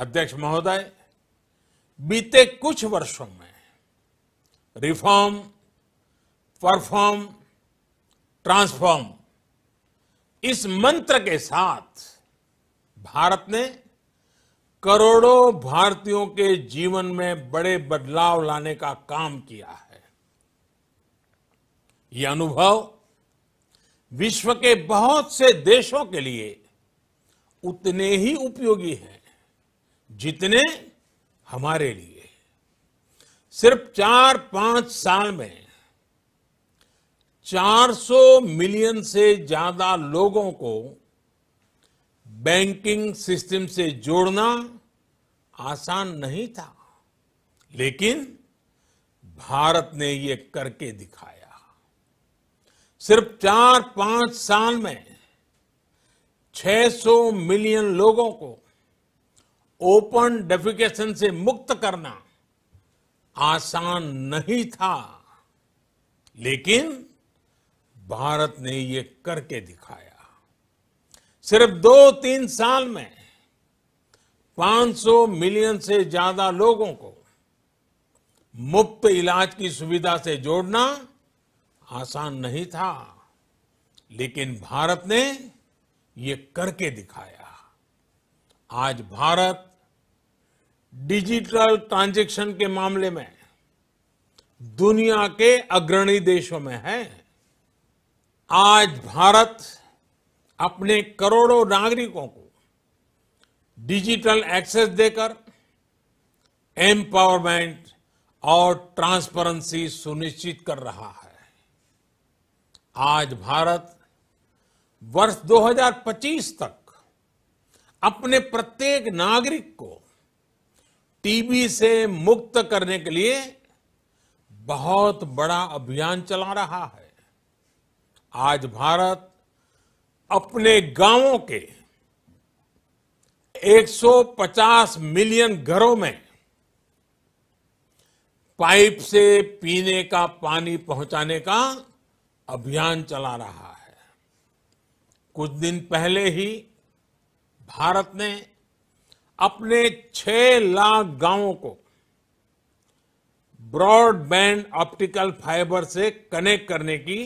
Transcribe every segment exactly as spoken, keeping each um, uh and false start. अध्यक्ष महोदय, बीते कुछ वर्षों में रिफॉर्म, परफॉर्म, ट्रांसफॉर्म इस मंत्र के साथ भारत ने करोड़ों भारतीयों के जीवन में बड़े बदलाव लाने का काम किया है। यह अनुभव विश्व के बहुत से देशों के लिए उतने ही उपयोगी है जितने हमारे लिए। सिर्फ चार पांच साल में चार सौ मिलियन से ज्यादा लोगों को बैंकिंग सिस्टम से जोड़ना आसान नहीं था, लेकिन भारत ने ये करके दिखाया। सिर्फ चार पांच साल में छह सौ मिलियन लोगों को ओपन डेफिकेशन से मुक्त करना आसान नहीं था, लेकिन भारत ने ये करके दिखाया। सिर्फ दो तीन साल में पांच सौ मिलियन से ज्यादा लोगों को मुफ्त इलाज की सुविधा से जोड़ना आसान नहीं था, लेकिन भारत ने ये करके दिखाया। आज भारत डिजिटल ट्रांजैक्शन के मामले में दुनिया के अग्रणी देशों में है। आज भारत अपने करोड़ों नागरिकों को डिजिटल एक्सेस देकर एम्पावरमेंट और ट्रांसपेरेंसी सुनिश्चित कर रहा है। आज भारत वर्ष दो हज़ार पच्चीस तक अपने प्रत्येक नागरिक को टीबी से मुक्त करने के लिए बहुत बड़ा अभियान चला रहा है। आज भारत अपने गांवों के एक सौ पचास मिलियन घरों में पाइप से पीने का पानी पहुंचाने का अभियान चला रहा है। कुछ दिन पहले ही भारत ने अपने छह लाख गांवों को ब्रॉडबैंड ऑप्टिकल फाइबर से कनेक्ट करने की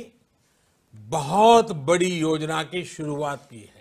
बहुत बड़ी योजना की शुरुआत की है।